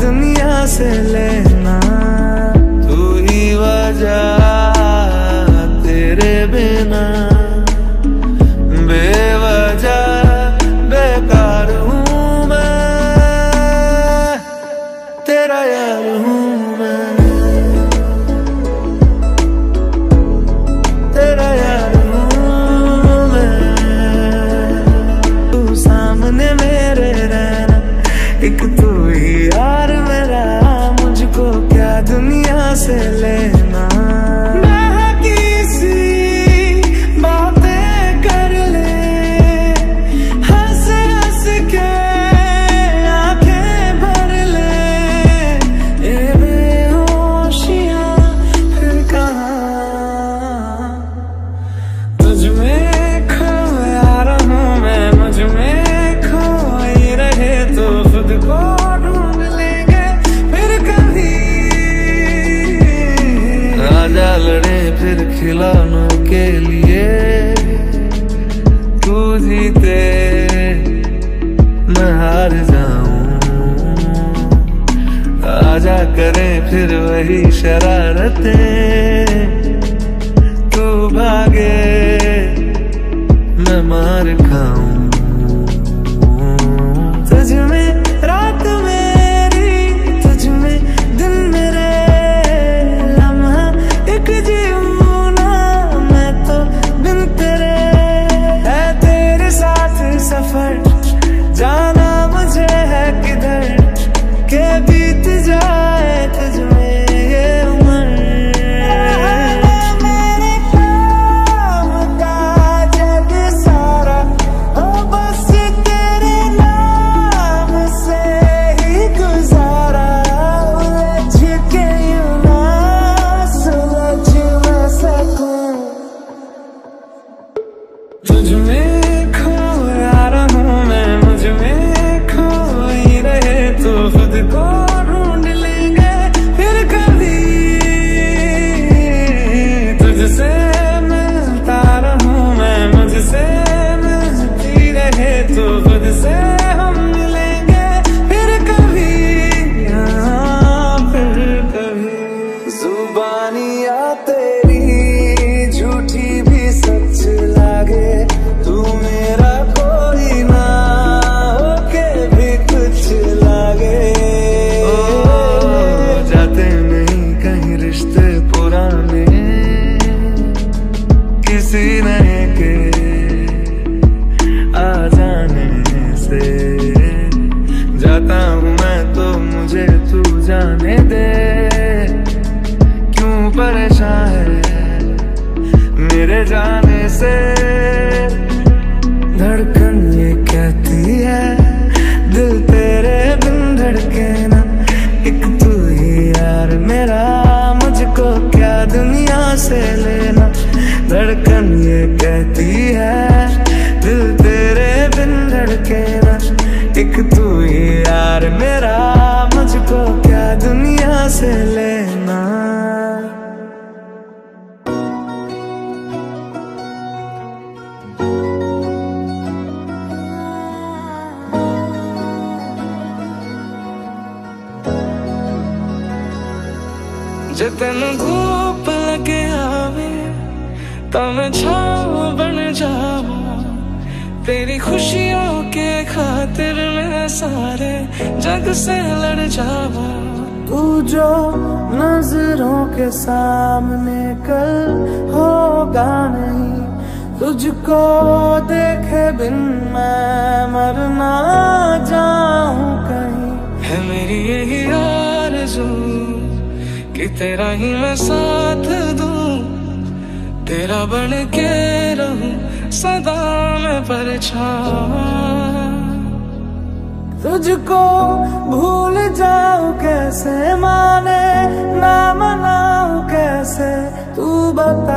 दुनिया से लेना, तू ही वजह तेरे बिना। बेवजह बेकार हूँ मैं, तेरा यार हूँ मैं। दुनिया से लेना, मैं किसी बातें कर ले, हंस हंस के आंखें भर ले। ये बेहोशियां फिर कहाँ, तुझ में खोया रहूं मैं, मुझ में खोई रहे तो खुद को ढूंढ लेंगे। आजा लड़े फिर खिलौनों के लिए, तू जीते मैं हार जाऊं। आजा करें फिर वही शरारतें, तू भागे मैं मार खाऊं। तुझ में खोया रहूं मैं, मुझ में खोई रहे तो खुद को ढूंढ लेंगे। फिर कभी तुझसे मिलता रहूं मैं, मुझसे मिलती रहे तो खुद से हम मिलेंगे। फिर कभी जुबानियां तेरी झूठी भी सच लागे, जाता हूँ मैं तो मुझे तू जाने दे। क्यों परेशान है मेरे जाने से, धड़कन ये कहती है दिल तेरे बिन धड़के ना। एक तू ही यार मेरा, मुझको क्या दुनिया से लेना। धड़कन ये कहती है दिल तेरे बिन धड़के ना। एक तू ही यार मेरा, मुझको क्या दुनिया से लेना। जितन धूप लगे आवे तम छाँव बन जाऊं, तेरी खुशियों के खातिर मैं सारे जग से लड़ जाऊं। तू जो नजरों के सामने कल होगा नहीं, तुझको देखे बिन मैं मरना जाऊं कहीं। है मेरी यही आरज़ू कि तेरा ही मैं साथ दूं, तेरा बन के रहूं सदा मैं परछाई। तुझको भूल जाऊं कैसे, माने ना मनाऊं कैसे, तू बता।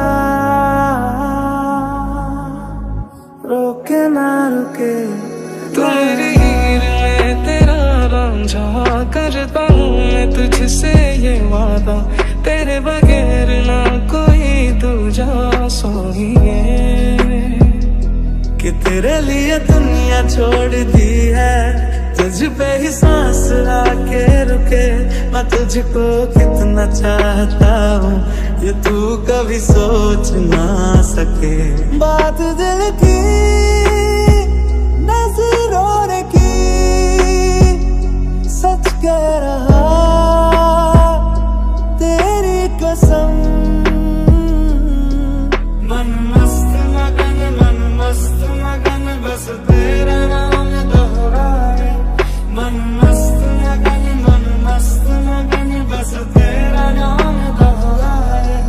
रोके ना रुके, तेरी हीर में तेरा रांझा करता हूँ मैं तुझसे ये वादा, तेरे बगैर ना कोई दूजा सोई है। कि तेरे लिए दुनिया छोड़ दी है। तुझ पे ही सांस आके रुके, मैं तुझको कितना चाहता हूँ ये तू कभी सोच ना सके। बात दिल की नजरों की, सच कह रहा तेरी कसम। मन मस्त मगन बस तेरा नाम दोहरा है। मन मस्त मगन बस तेरा नाम दोहरा है।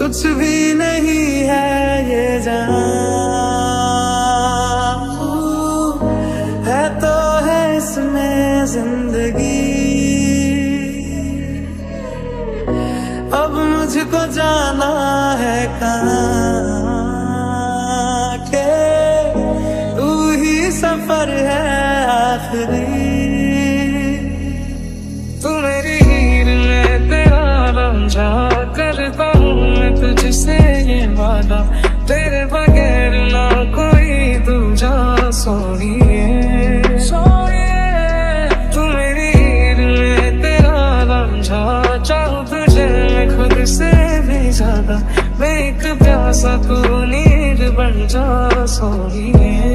कुछ भी नहीं है ये जहां, है तो है इसमें जिंदगी। अब मुझको जाना है कहाँ, सफर है आखिरी। तू मेरी हीर में तेरा रंझा, करता हूँ मैं तुझसे ये वादा, तेरे बगैर ना कोई दूजा। सोनिए तू मेरी हीर में तेरा रंझा, चाहूँ तुझे मैं खुद से भी ज्यादा, मैं एक प्यासा तू नीर बन जा सोनिए।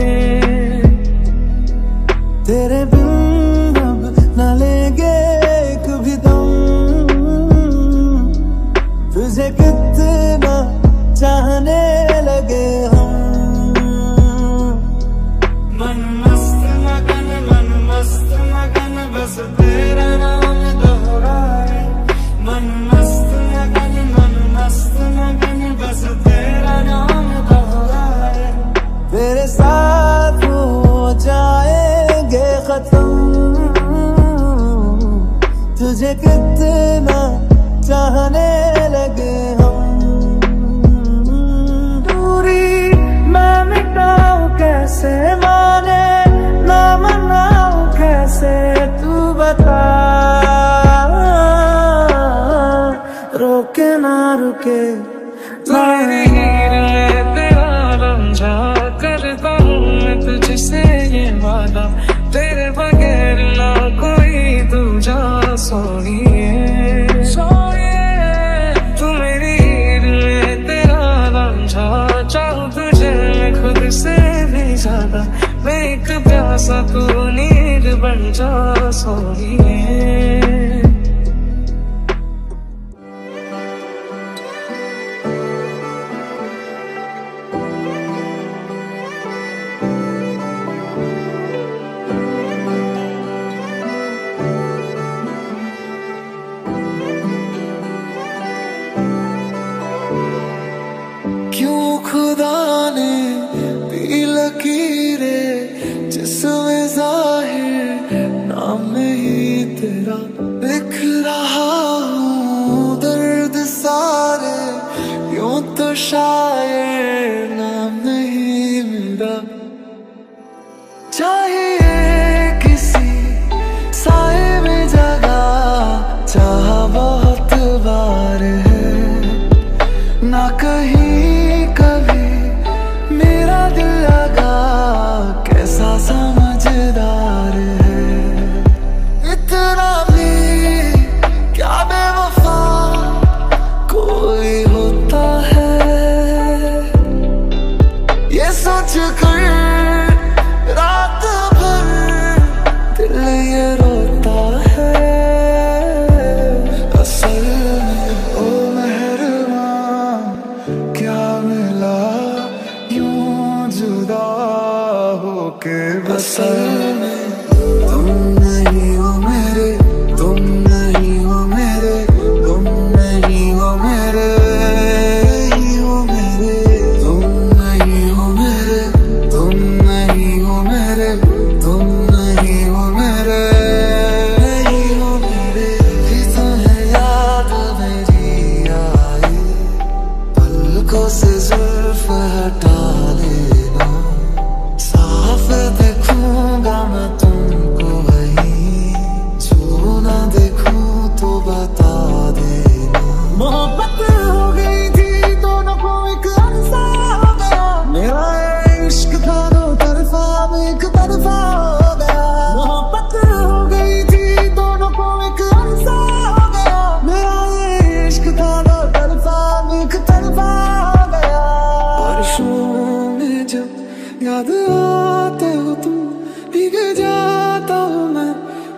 तेरे बिन हम ना लेंगे एक भी दम, तुझे कितना चाहने लगे हम। मन मस्त मगन बस तेरा नाम दोहरा है। मन मस्त मगन बस तेरा नाम दोहरा है। तेरे साथ हो जाए तुझे कितना चाहने लगे हम। दूरी मैं मिटाऊं कैसे, माने ना मनाऊं कैसे, तू बता। रोके ना रुके तेरी हीर में तेरा रंझा, करता हूँ मैं तुझसे ये वादा, तेरे बगैर ना कोई दूजा सोनिए तू मेरी हीर में तेरा रंझा, चाहूँ तुझे मैं खुद से भी ज्यादा, मैं एक प्यासा तू नीर बन जा सोनिए। होता है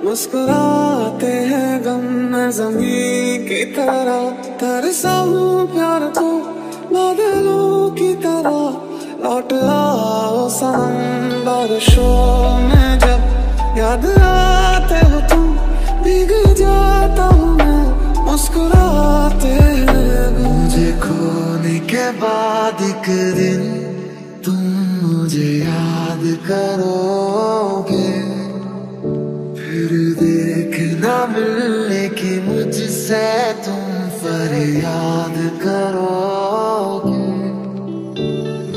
मुस्कुराते हैं गम में ज़मीं की तरह। तरसा हूँ प्यार को बादलों की तरह। लौट आओ सनम बारिशों में जब याद आते हो तुम भीग जाता हूँ मैं। मुस्कुराते हैं मुझे खोने के बाद एक दिन तुम मुझे याद करोगे। फिर देखना मिलने की मुझसे तुम फरियाद करोगे।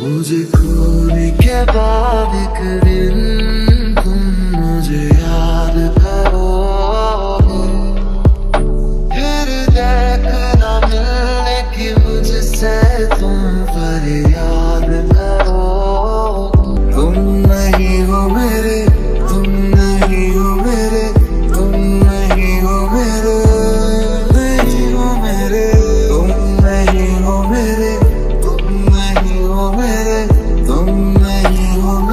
मुझे खोने के बाद एक दिन तुम मुझे याद करोगे। फिर देखना मिलने की मुझसे तुम फरियाद करोगे। तुम नहीं हो मेरे, तुम नहीं हो मेरे, तुम नहीं हो मेरे, नहीं हो मेरे, तुम नहीं हो मेरे, तुम नहीं हो मेरे, तुम नहीं हो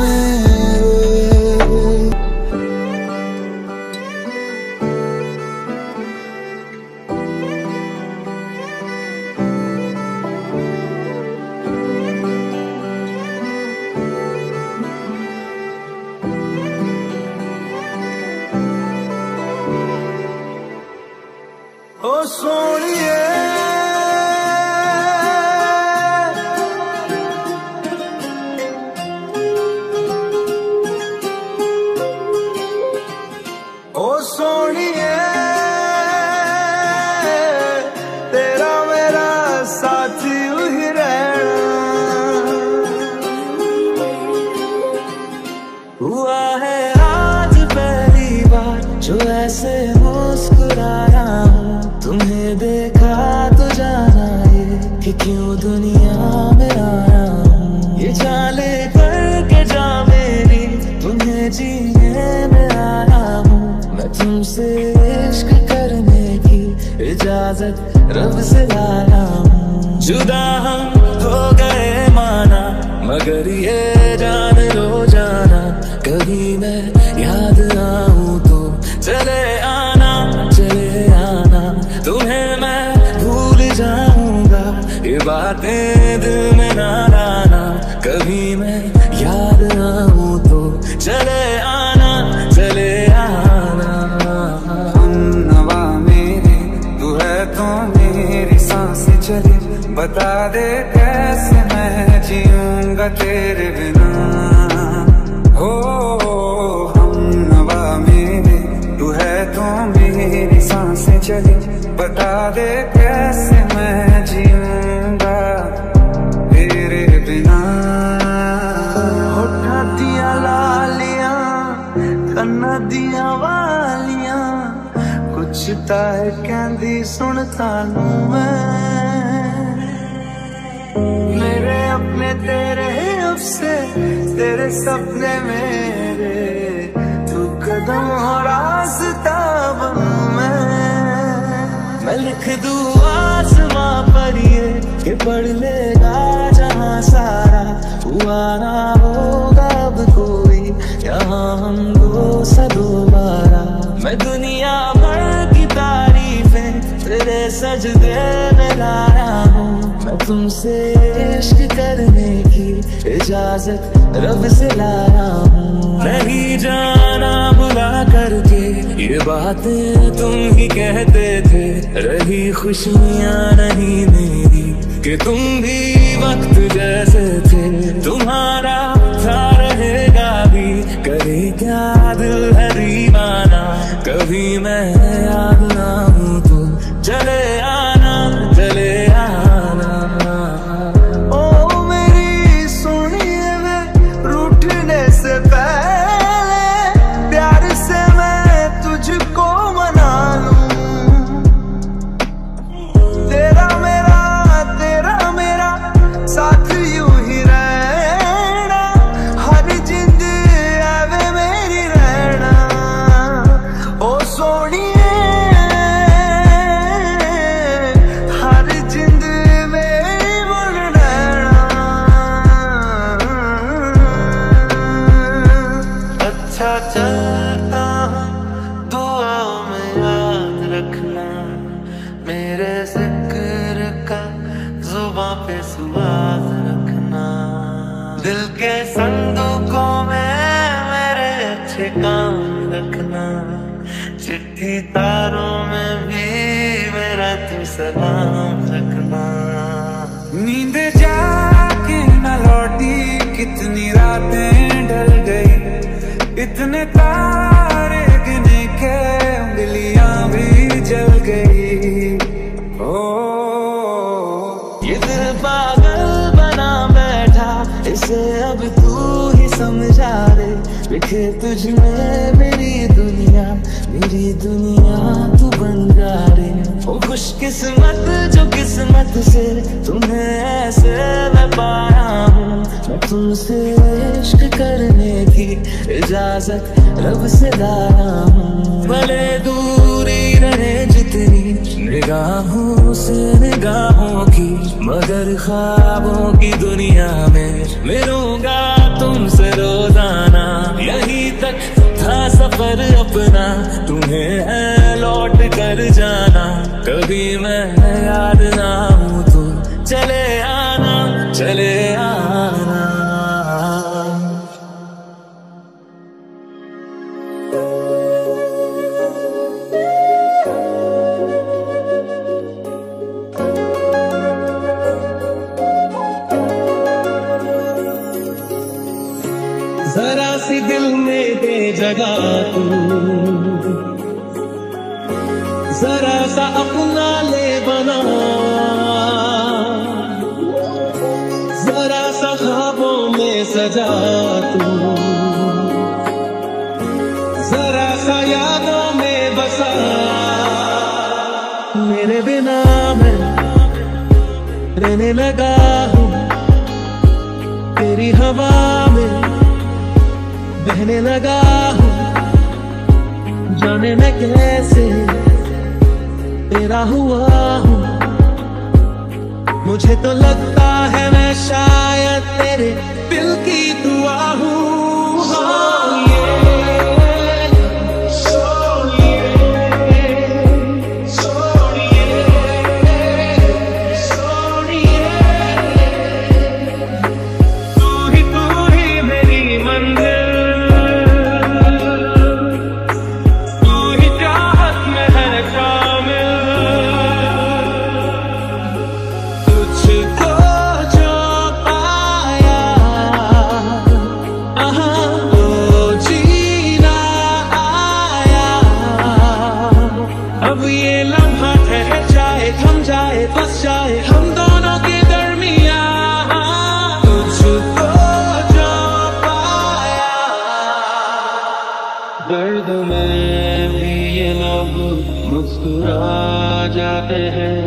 थी तारों में भी मेरा तू सलाम रखना। नींद जाके न लौटी कितनी रातें ढल गई, इतने तारे गिने के उंगलियां भी जल गई। ओ ये दिल पागल बना बैठा, इसे अब तू ही समझा रे। बिखे तुझ में मेरी दुनिया तू बन जा रे। ओ खुशकिस्मत जो किस्मत से तुम्हें ऐसे मैं पाया हूँ। मैं तुमसे इश्क करने की इजाजत रब से लाया हूँ। भले दूरी रहे जितनी निगाहों से निगाहों की, मगर ख्वाबों की दुनिया में मिलूंगा तुमसे रोजाना। यहीं तक था सफर अपना, तुम्हें है लौट कर जाना। कभी मैं याद ना हूँ तो चले आना, चले आना। जरा सी दिल में दे जगह तू, जरा सा अपना ले बना, जरा सा ख्वाबों में सजा तू, जरा सा यादों में बसा। मेरे बिना मैं रहने लगा हूँ, तेरी हवा में बहने लगा हूँ। जाने मैं कैसे तेरा हुआ हूँ, मुझे तो लगता है मैं शायद तेरे दिल की दुआ हूँ। दर्द में भी ये लब मुस्कुरा जाते हैं,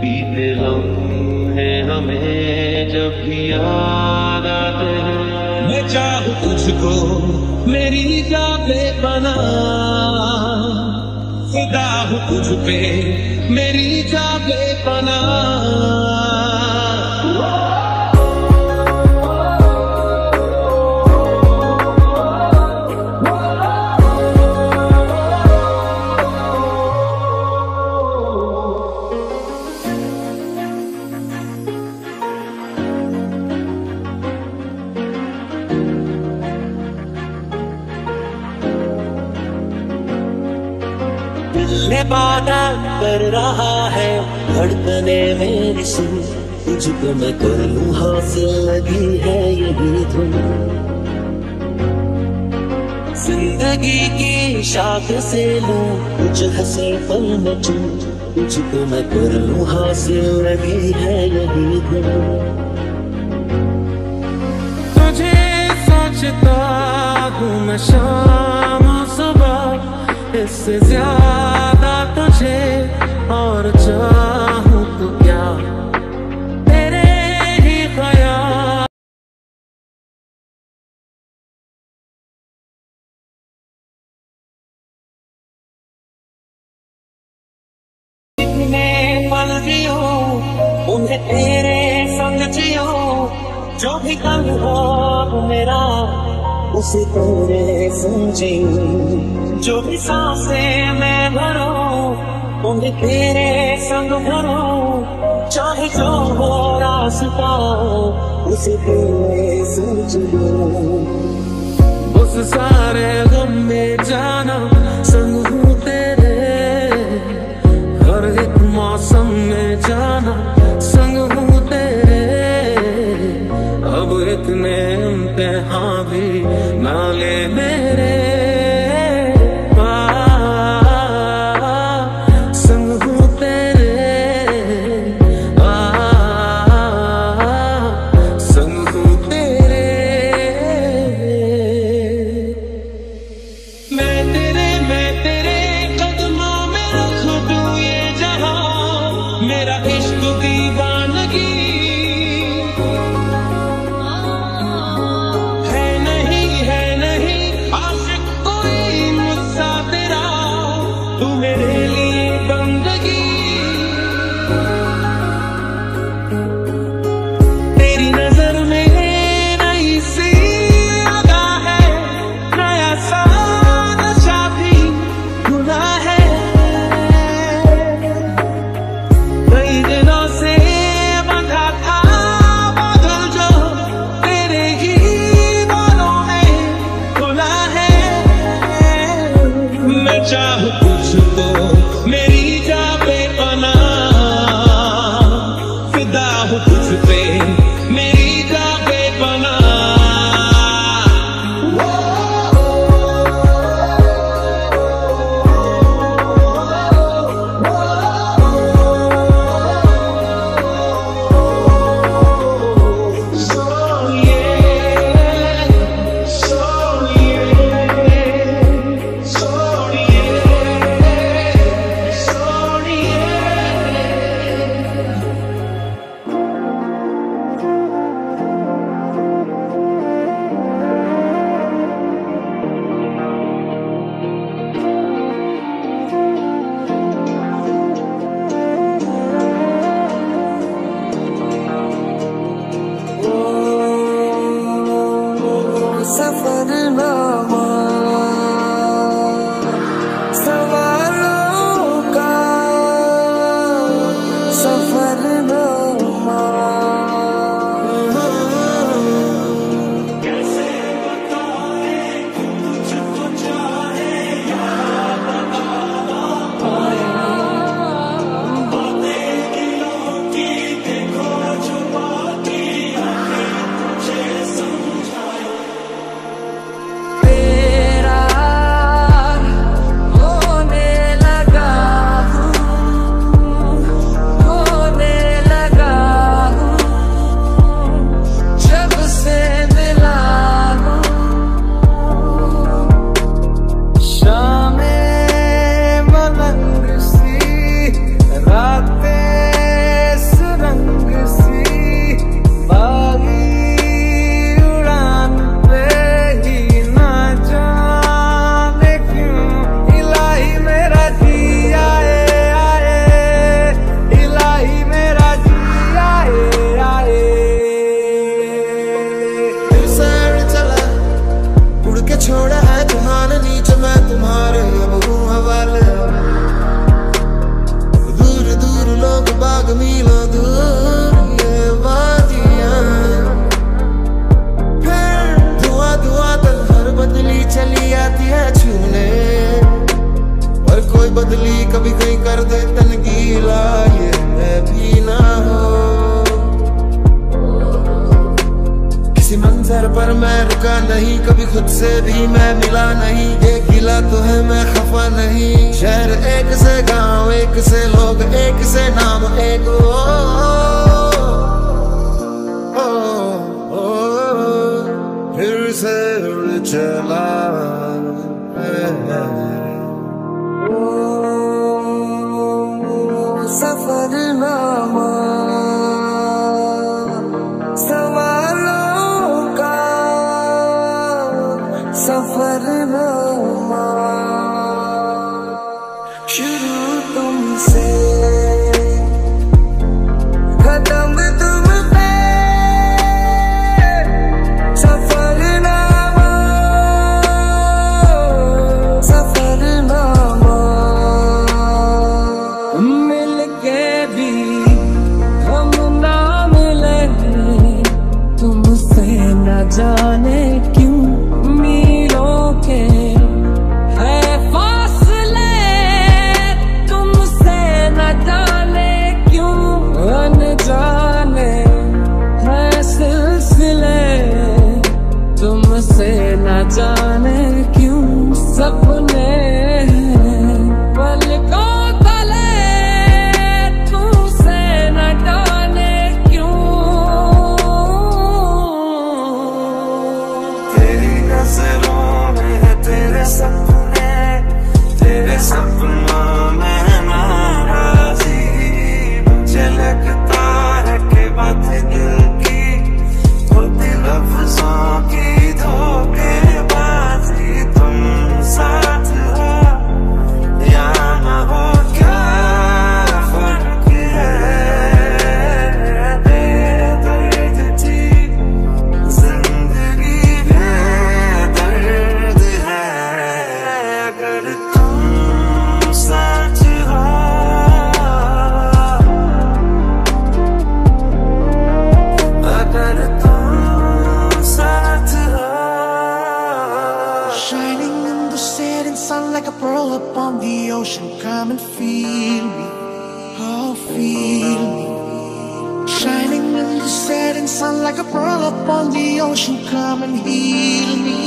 बीते लम्हे हमें जब भी याद आते हैं। मैं चाहूँ तुझको मेरी जाबे बना, फिदा हूँ तुझ पे मेरी जाबे बना। मैं वादा कर रहा है धड़कने मेरी सुन, तुझको मैं कर लूं हासिल लगी है यही धुन। जिंदगी की शाख से लूं कुछ हंसी पल में चूं, तुझको मैं कर लूं हासिल लगी है यही धुन। तुझे सोचता हूँ मैं शाम सुबह, इससे ज्यादा तुझे और चाहूं तो क्या तेरे ही ख्याल। कितने पल जियो उन्हें तेरे संग जियो, जो भी कल हो मेरा उसे तेरे समझी। जो भी सांसें मैं भरूं उन्हें तेरे संग भरूं, चाहे जो हो रास्ता उसे तेरे सोच लूं। उस सारे गम में जाना संग हूँ तेरे। मेरा इश्क दीवानगी है नहीं आशिक कोई मुझसा तेरा, तू मेरे लिए बंदगी। तेरी नजर में नई सी अदा है, नया सा नशा भी गुनाह है। चाह तुझको मेरी जा बेपनाह, फिदा हूँ तुझ पे मेरी जा बेपनाह। सफरनामा सवालों का सफरनामा, कैसे बताए तुझको चाहे या बता ना पाया। बातें दिलों की देखो छुपाती आंखें तुझे समझाए। बदली कभी कहीं कर दे तन गीला, ये मैं भी ना हो। किसी मंजर पर मैं रुका नहीं, कभी खुद से भी मैं मिला नहीं। ये गिला तो है मैं खफा नहीं। शहर एक से गांव एक से लोग एक से नाम एक वो। ओ, ओ, ओ, ओ, फिर से उड़ चला सफरनामा सवालों का सफरनामा। शुरू तुमसे खत्म तुम पे सफरनामा सफरनामा। जाने क्यों मीलों के है फासले, तुमसे न जाने क्यों अनजाने। feel me, oh feel me, shining in the setting sun like a pearl upon the ocean. Come and heal me,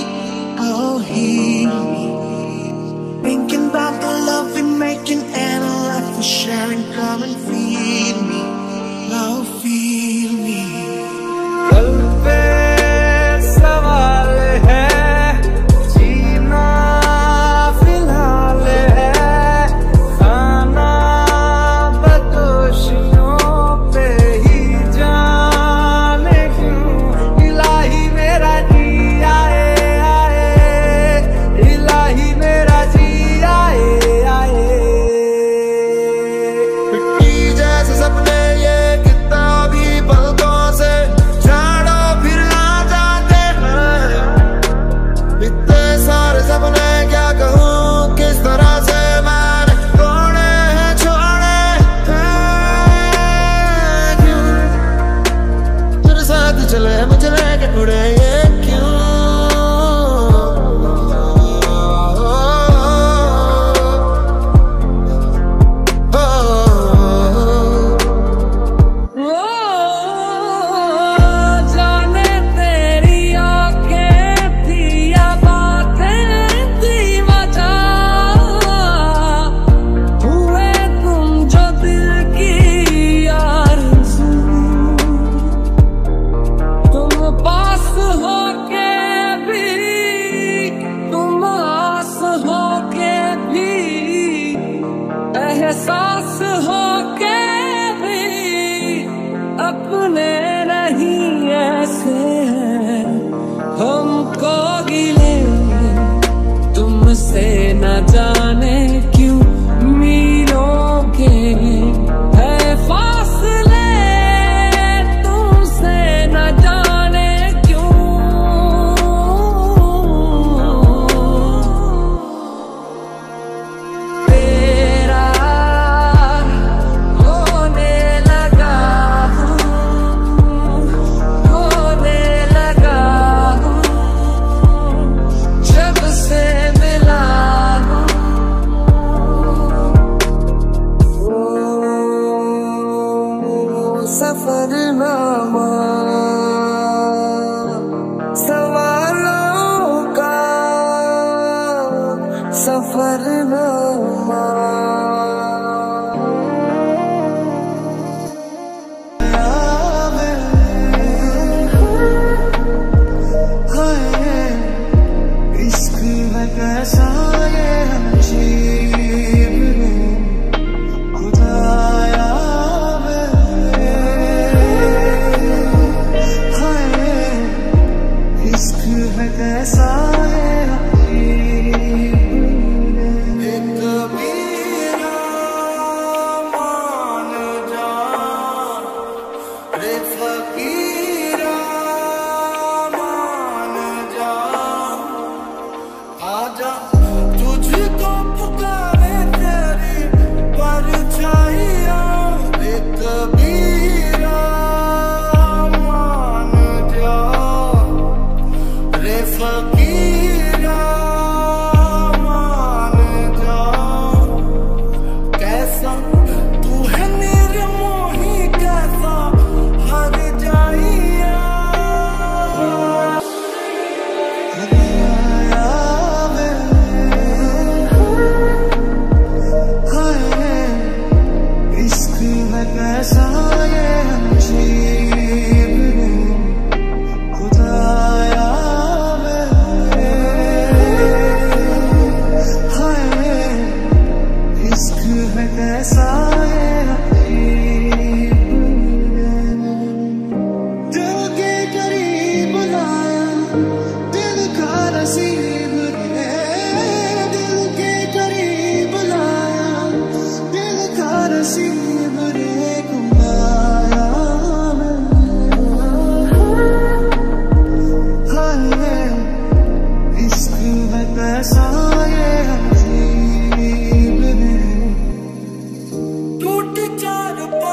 oh heal me, thinking about the love we're making and a life we're sharing. Come and feel me, oh feel me. एहसास हो के भी अपने नहीं ऐसे हैं हमको गिले, तुमसे न जाने क्यों मीलों के है फासले, तुमसे न जाने क्यों Put the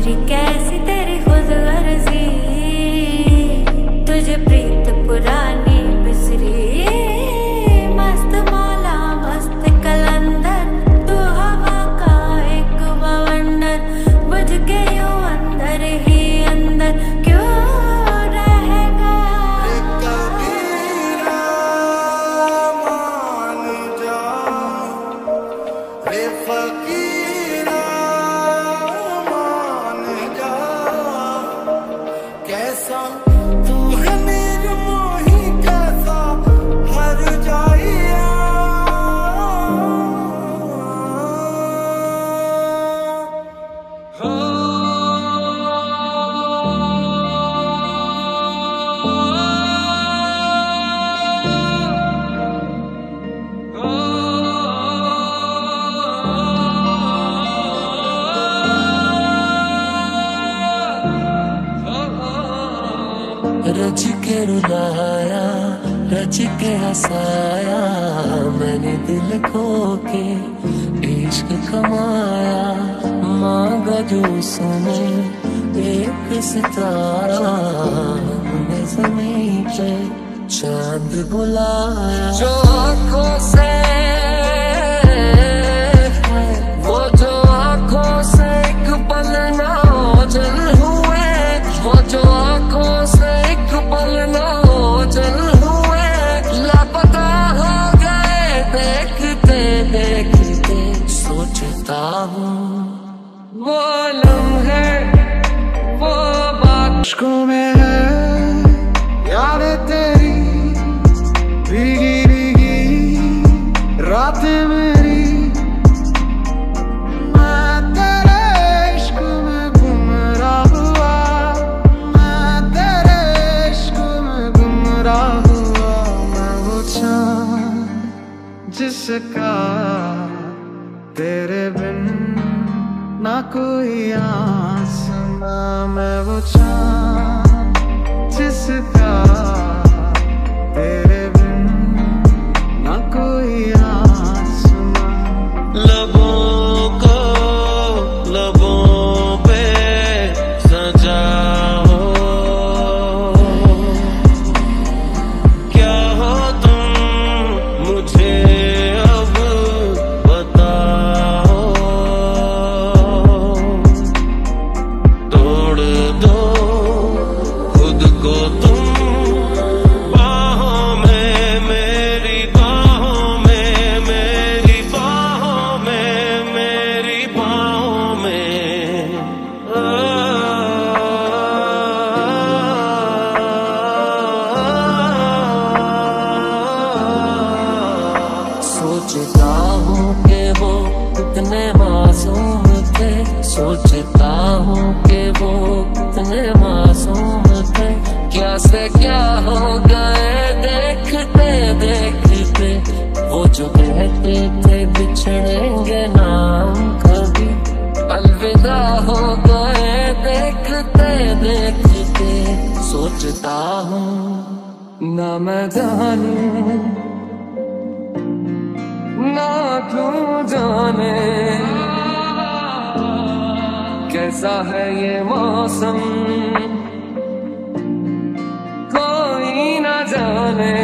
मेरी कैसी तेरी खुद अर्जी, तुझे प्रीत पुरानी बिसरी, मस्त माला मस्त कलंदर, तू हवा का एक बवंडर, बुझ के यू अंदर ही अंदर क्यों रह गया। मान जा रे फकीरा, मान जा कैसा तू है मेरे मोही कैसा हर जाइया। रच के रुलाया रच के हंसाया, मैंने दिल खो के इश्क कमाया, मांगा जो उसने एक सितारा, हमने ज़मीं पे चांद बुलाया। जो आँखों से वो जो आँखों से एक पल ना ओझल हुए, वो जो आँखों से पल ना ओझल हुए, लापता हो गए देखते देखते। सोचता हूँ वो लम्हे वो बात इश्कों में है, याद तेरी भीगी भीगी रातें मेरी, जिसका तेरे बिन ना कोई आसमां, मैं वो चाँद जिसका तेरे बिन ना कोई आसमां। लबों को लबों पे सजाओ, क्या हो तुम मुझे सोचता हूँ कि वो कितने मासूम थे, क्या से क्या हो गए देखते देखते। वो जो कहते थे बिछड़ेंगे ना कभी, अलविदा हो गए देखते देखते। सोचता हूँ ना मैं जानूं ना तू जाने, कैसा है ये मौसम कोई न जाने,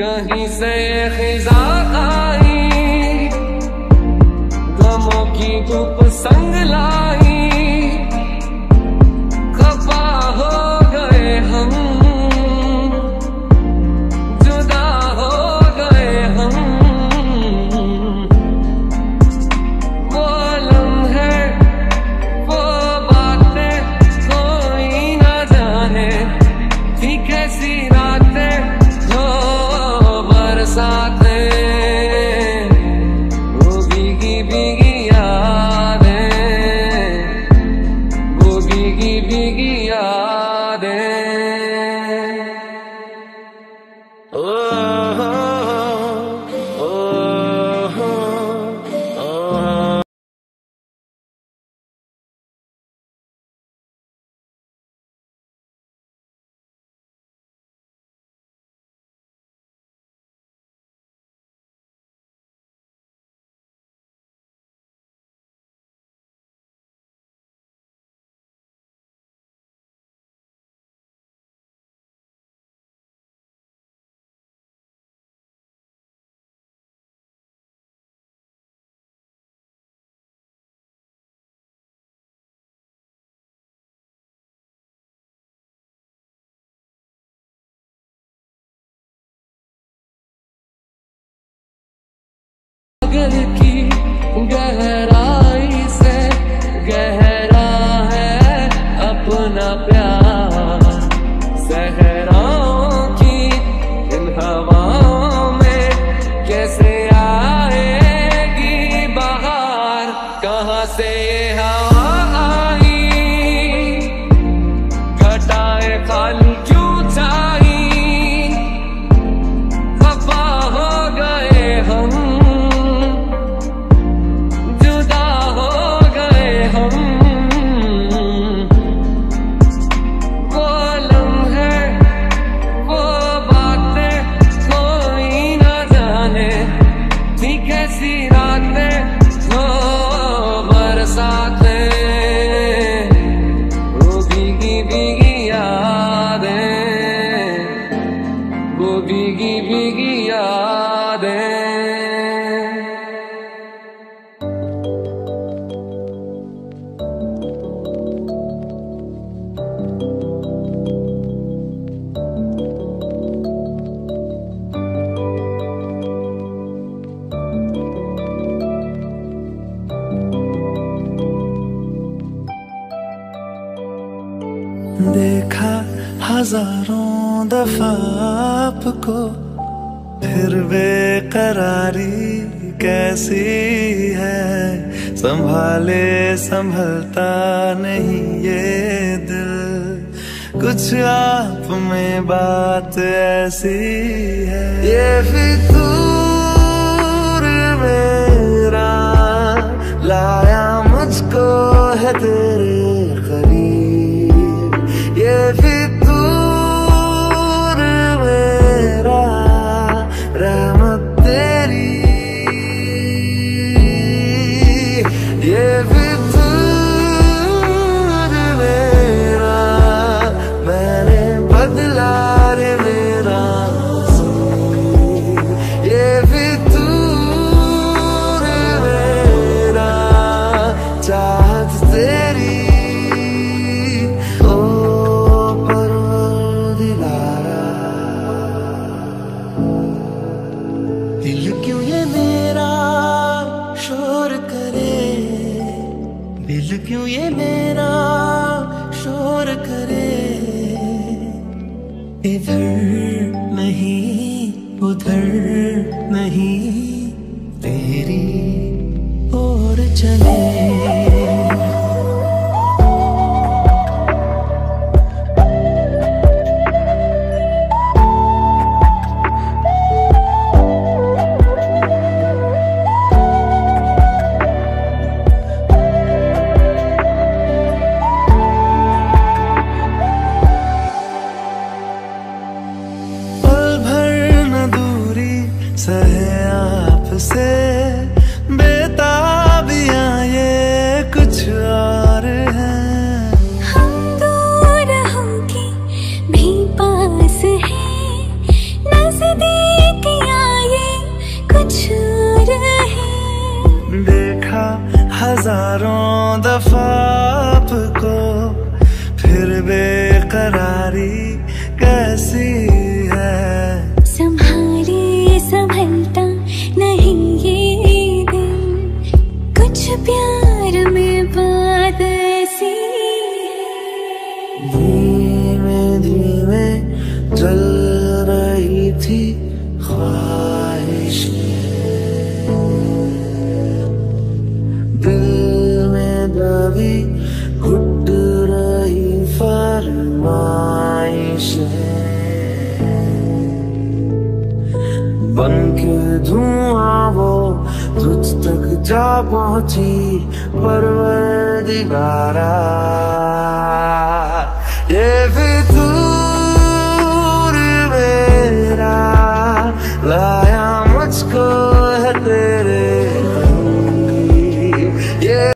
कहीं से ये खिजा आई गमों की धूप संग लाई, खफा हो गए हम जुदा हो गए हम। साथे वो भीगी भीगी यादें कहाँ से ये हवा आई, घटाए खाल क्यों छाई, वफा हो गए हम, जुदा हो गए हम। वो लम्हे वो बातें कोई ना जाने, थी कैसी रातें साथ में, वो भीगी भीगी यादें, वो भीगी भीगी यादें। देखा हजारों दफा आपको, फिर बेकरारी कैसी है, संभाले संभलता नहीं ये दिल, कुछ आप में बात ऐसी है। ये फितूर मेरा लाया मुझको है तेरे करीब, ये फितूर मेरा रहमत तेरी, ये फितूर मेरा मैंने बदला रे मेरा कसूर, ये फितूर मेरा चाहत तेरी। दिल क्यों ये मेरा शोर करे, इधर नहीं उधर नहीं तेरी ओर चले। सहे आपसे बेताबियां ये कुछ और हैं, हम दूर हमके भी पास हैं, नजदीक आए कुछ और हैं। देखा हजारों दफा आपको, फिर बेकरारी कैसी है, संभलता नहीं ये दिल, कुछ प्यार में बात ऐसी। धीमे धीमे जल रही थी ख्वाहिश, दिल में दबी घुट रही फरमाइश, बन के धुआं वो तुझ तक जा पहुंची परवरदिगारा।